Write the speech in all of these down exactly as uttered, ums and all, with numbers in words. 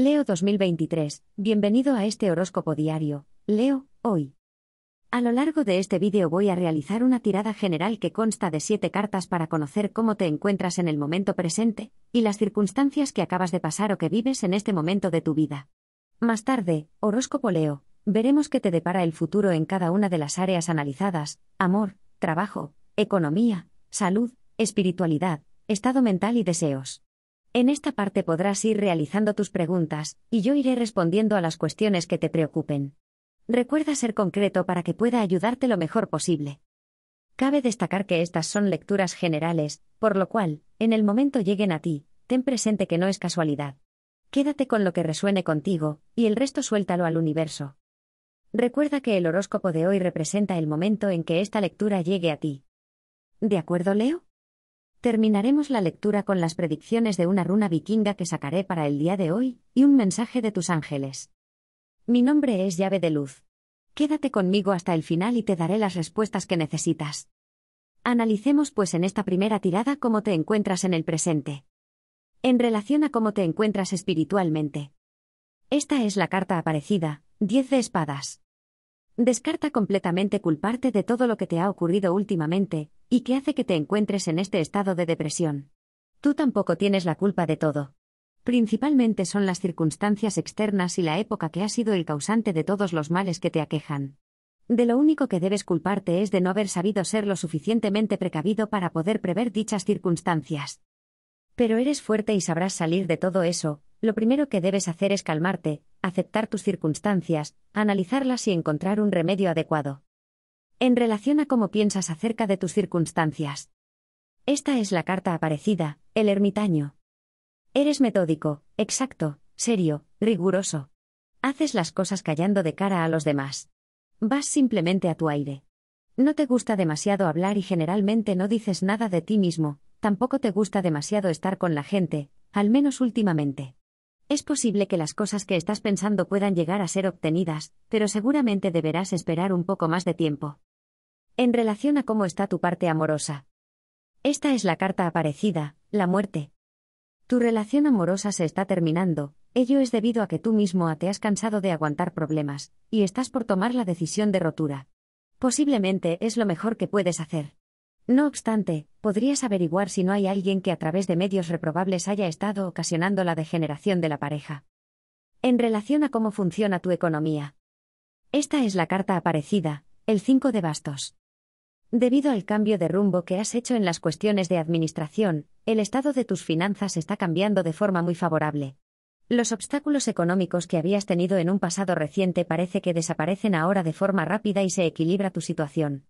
Leo dos mil veintitrés, bienvenido a este horóscopo diario, Leo, hoy. A lo largo de este vídeo voy a realizar una tirada general que consta de siete cartas para conocer cómo te encuentras en el momento presente, y las circunstancias que acabas de pasar o que vives en este momento de tu vida. Más tarde, horóscopo Leo, veremos qué te depara el futuro en cada una de las áreas analizadas: amor, trabajo, economía, salud, espiritualidad, estado mental y deseos. En esta parte podrás ir realizando tus preguntas, y yo iré respondiendo a las cuestiones que te preocupen. Recuerda ser concreto para que pueda ayudarte lo mejor posible. Cabe destacar que estas son lecturas generales, por lo cual, en el momento lleguen a ti, ten presente que no es casualidad. Quédate con lo que resuene contigo, y el resto suéltalo al universo. Recuerda que el horóscopo de hoy representa el momento en que esta lectura llegue a ti. ¿De acuerdo, Leo? Terminaremos la lectura con las predicciones de una runa vikinga que sacaré para el día de hoy, y un mensaje de tus ángeles. Mi nombre es Llave de Luz. Quédate conmigo hasta el final y te daré las respuestas que necesitas. Analicemos pues en esta primera tirada cómo te encuentras en el presente. En relación a cómo te encuentras espiritualmente. Esta es la carta aparecida, diez de espadas. Descarta completamente culparte de todo lo que te ha ocurrido últimamente, y que hace que te encuentres en este estado de depresión. Tú tampoco tienes la culpa de todo. Principalmente son las circunstancias externas y la época que ha sido el causante de todos los males que te aquejan. De lo único que debes culparte es de no haber sabido ser lo suficientemente precavido para poder prever dichas circunstancias. Pero eres fuerte y sabrás salir de todo eso. Lo primero que debes hacer es calmarte, aceptar tus circunstancias, analizarlas y encontrar un remedio adecuado. En relación a cómo piensas acerca de tus circunstancias. Esta es la carta aparecida, el ermitaño. Eres metódico, exacto, serio, riguroso. Haces las cosas callando de cara a los demás. Vas simplemente a tu aire. No te gusta demasiado hablar y generalmente no dices nada de ti mismo, tampoco te gusta demasiado estar con la gente, al menos últimamente. Es posible que las cosas que estás pensando puedan llegar a ser obtenidas, pero seguramente deberás esperar un poco más de tiempo. En relación a cómo está tu parte amorosa. Esta es la carta aparecida, la muerte. Tu relación amorosa se está terminando, ello es debido a que tú mismo te has cansado de aguantar problemas, y estás por tomar la decisión de rotura. Posiblemente es lo mejor que puedes hacer. No obstante, podrías averiguar si no hay alguien que a través de medios reprobables haya estado ocasionando la degeneración de la pareja. En relación a cómo funciona tu economía. Esta es la carta aparecida, el cinco de bastos. Debido al cambio de rumbo que has hecho en las cuestiones de administración, el estado de tus finanzas está cambiando de forma muy favorable. Los obstáculos económicos que habías tenido en un pasado reciente parece que desaparecen ahora de forma rápida y se equilibra tu situación.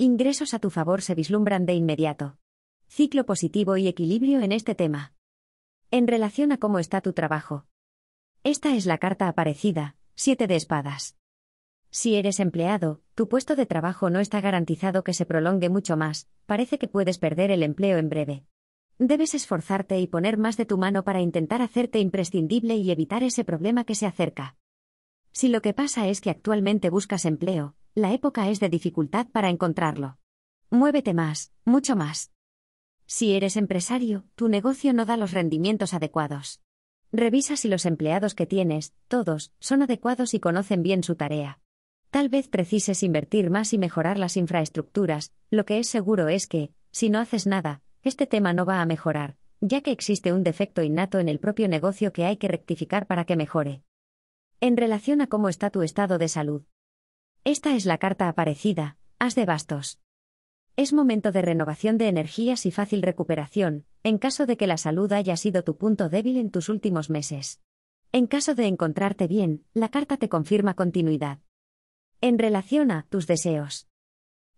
Ingresos a tu favor se vislumbran de inmediato. Ciclo positivo y equilibrio en este tema. En relación a cómo está tu trabajo. Esta es la carta aparecida, siete de espadas. Si eres empleado, tu puesto de trabajo no está garantizado que se prolongue mucho más, parece que puedes perder el empleo en breve. Debes esforzarte y poner más de tu mano para intentar hacerte imprescindible y evitar ese problema que se acerca. Si lo que pasa es que actualmente buscas empleo, la época es de dificultad para encontrarlo. Muévete más, mucho más. Si eres empresario, tu negocio no da los rendimientos adecuados. Revisa si los empleados que tienes, todos, son adecuados y conocen bien su tarea. Tal vez precises invertir más y mejorar las infraestructuras, lo que es seguro es que, si no haces nada, este tema no va a mejorar, ya que existe un defecto innato en el propio negocio que hay que rectificar para que mejore. En relación a cómo está tu estado de salud. Esta es la carta aparecida, As de bastos. Es momento de renovación de energías y fácil recuperación, en caso de que la salud haya sido tu punto débil en tus últimos meses. En caso de encontrarte bien, la carta te confirma continuidad. En relación a tus deseos.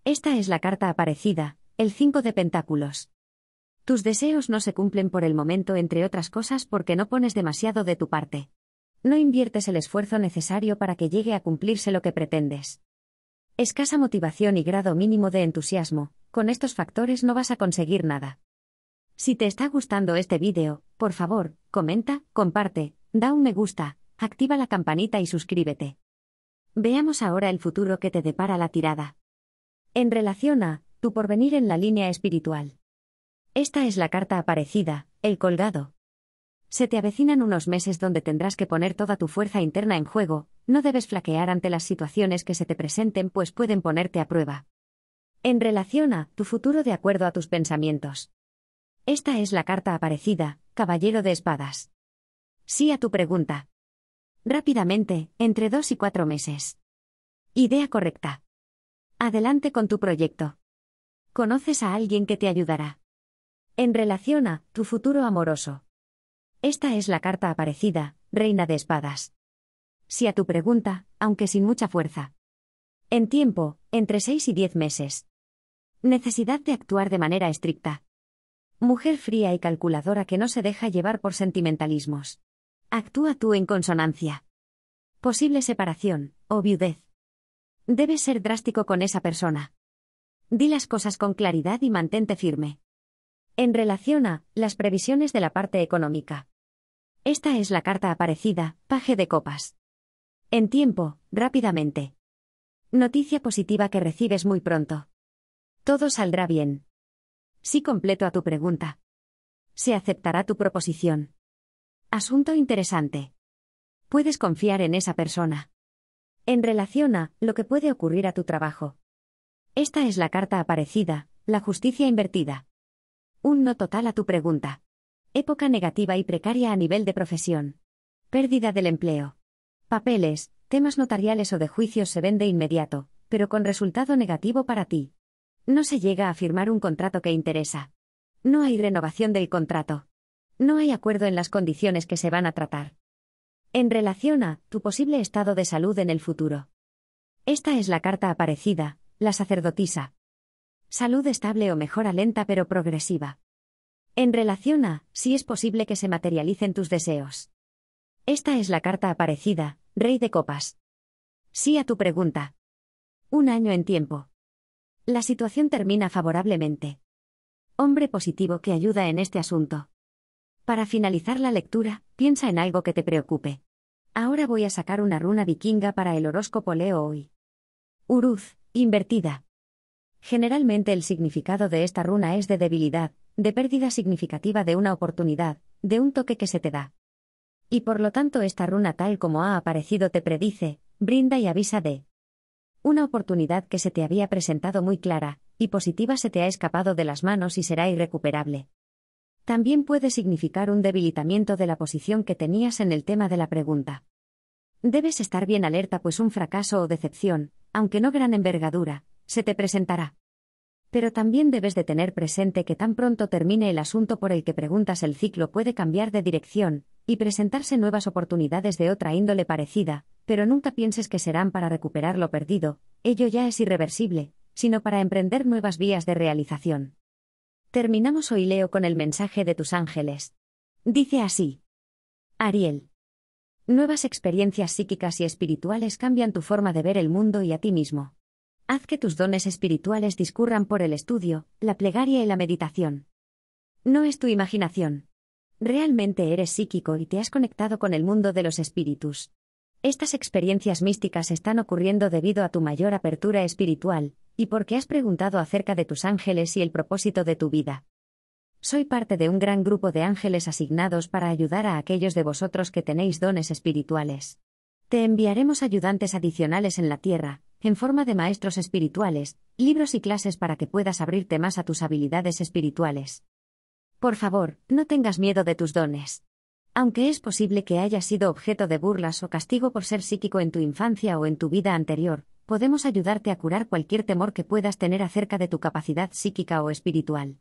Esta es la carta aparecida, el cinco de pentáculos. Tus deseos no se cumplen por el momento, entre otras cosas porque no pones demasiado de tu parte. No inviertes el esfuerzo necesario para que llegue a cumplirse lo que pretendes. Escasa motivación y grado mínimo de entusiasmo, con estos factores no vas a conseguir nada. Si te está gustando este vídeo, por favor, comenta, comparte, da un me gusta, activa la campanita y suscríbete. Veamos ahora el futuro que te depara la tirada. En relación a tu porvenir en la línea espiritual. Esta es la carta aparecida, el colgado. Se te avecinan unos meses donde tendrás que poner toda tu fuerza interna en juego, no debes flaquear ante las situaciones que se te presenten pues pueden ponerte a prueba. En relación a tu futuro de acuerdo a tus pensamientos. Esta es la carta aparecida, Caballero de Espadas. Sí a tu pregunta. Rápidamente, entre dos y cuatro meses. Idea correcta. Adelante con tu proyecto. Conoces a alguien que te ayudará. En relación a tu futuro amoroso. Esta es la carta aparecida, Reina de Espadas. Sí a tu pregunta, aunque sin mucha fuerza. En tiempo, entre seis y diez meses. Necesidad de actuar de manera estricta. Mujer fría y calculadora que no se deja llevar por sentimentalismos. Actúa tú en consonancia. Posible separación o viudez. Debes ser drástico con esa persona. Di las cosas con claridad y mantente firme. En relación a las previsiones de la parte económica. Esta es la carta aparecida, Paje de Copas. En tiempo, rápidamente. Noticia positiva que recibes muy pronto. Todo saldrá bien. Sí completo a tu pregunta. Se aceptará tu proposición. Asunto interesante. Puedes confiar en esa persona. En relación a lo que puede ocurrir a tu trabajo. Esta es la carta aparecida, la Justicia invertida. Un no total a tu pregunta. Época negativa y precaria a nivel de profesión. Pérdida del empleo. Papeles, temas notariales o de juicios se ven de inmediato, pero con resultado negativo para ti. No se llega a firmar un contrato que interesa. No hay renovación del contrato. No hay acuerdo en las condiciones que se van a tratar. En relación a tu posible estado de salud en el futuro. Esta es la carta aparecida, la Sacerdotisa. Salud estable o mejora lenta pero progresiva. En relación a si es posible que se materialicen tus deseos. Esta es la carta aparecida, Rey de Copas. Sí a tu pregunta. Un año en tiempo. La situación termina favorablemente. Hombre positivo que ayuda en este asunto. Para finalizar la lectura, piensa en algo que te preocupe. Ahora voy a sacar una runa vikinga para el horóscopo Leo hoy. Uruz, invertida. Generalmente el significado de esta runa es de debilidad, de pérdida significativa de una oportunidad, de un toque que se te da. Y por lo tanto esta runa tal como ha aparecido te predice, brinda y avisa de una oportunidad que se te había presentado muy clara, y positiva se te ha escapado de las manos y será irrecuperable. También puede significar un debilitamiento de la posición que tenías en el tema de la pregunta. Debes estar bien alerta pues un fracaso o decepción, aunque no gran envergadura, se te presentará. Pero también debes de tener presente que tan pronto termine el asunto por el que preguntas el ciclo puede cambiar de dirección, y presentarse nuevas oportunidades de otra índole parecida, pero nunca pienses que serán para recuperar lo perdido, ello ya es irreversible, sino para emprender nuevas vías de realización. Terminamos hoy Leo con el mensaje de tus ángeles. Dice así. Ariel. Nuevas experiencias psíquicas y espirituales cambian tu forma de ver el mundo y a ti mismo. Haz que tus dones espirituales discurran por el estudio, la plegaria y la meditación. No es tu imaginación. Realmente eres psíquico y te has conectado con el mundo de los espíritus. Estas experiencias místicas están ocurriendo debido a tu mayor apertura espiritual, y porque has preguntado acerca de tus ángeles y el propósito de tu vida. Soy parte de un gran grupo de ángeles asignados para ayudar a aquellos de vosotros que tenéis dones espirituales. Te enviaremos ayudantes adicionales en la tierra, en forma de maestros espirituales, libros y clases para que puedas abrirte más a tus habilidades espirituales. Por favor, no tengas miedo de tus dones. Aunque es posible que hayas sido objeto de burlas o castigo por ser psíquico en tu infancia o en tu vida anterior, podemos ayudarte a curar cualquier temor que puedas tener acerca de tu capacidad psíquica o espiritual.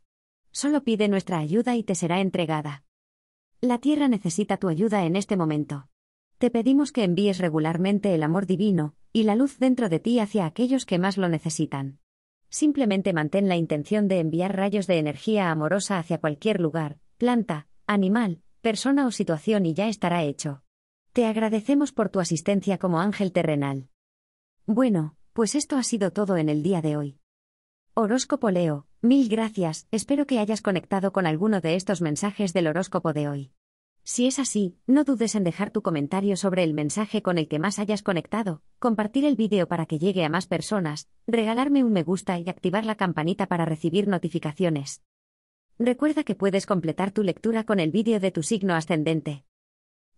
Solo pide nuestra ayuda y te será entregada. La Tierra necesita tu ayuda en este momento. Te pedimos que envíes regularmente el amor divino y la luz dentro de ti hacia aquellos que más lo necesitan. Simplemente mantén la intención de enviar rayos de energía amorosa hacia cualquier lugar, planta, animal, persona o situación y ya estará hecho. Te agradecemos por tu asistencia como ángel terrenal. Bueno, pues esto ha sido todo en el día de hoy. Horóscopo Leo, mil gracias, espero que hayas conectado con alguno de estos mensajes del horóscopo de hoy. Si es así, no dudes en dejar tu comentario sobre el mensaje con el que más hayas conectado, compartir el vídeo para que llegue a más personas, regalarme un me gusta y activar la campanita para recibir notificaciones. Recuerda que puedes completar tu lectura con el vídeo de tu signo ascendente.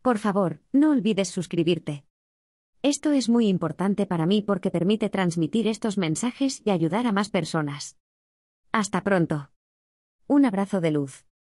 Por favor, no olvides suscribirte. Esto es muy importante para mí porque permite transmitir estos mensajes y ayudar a más personas. Hasta pronto. Un abrazo de luz.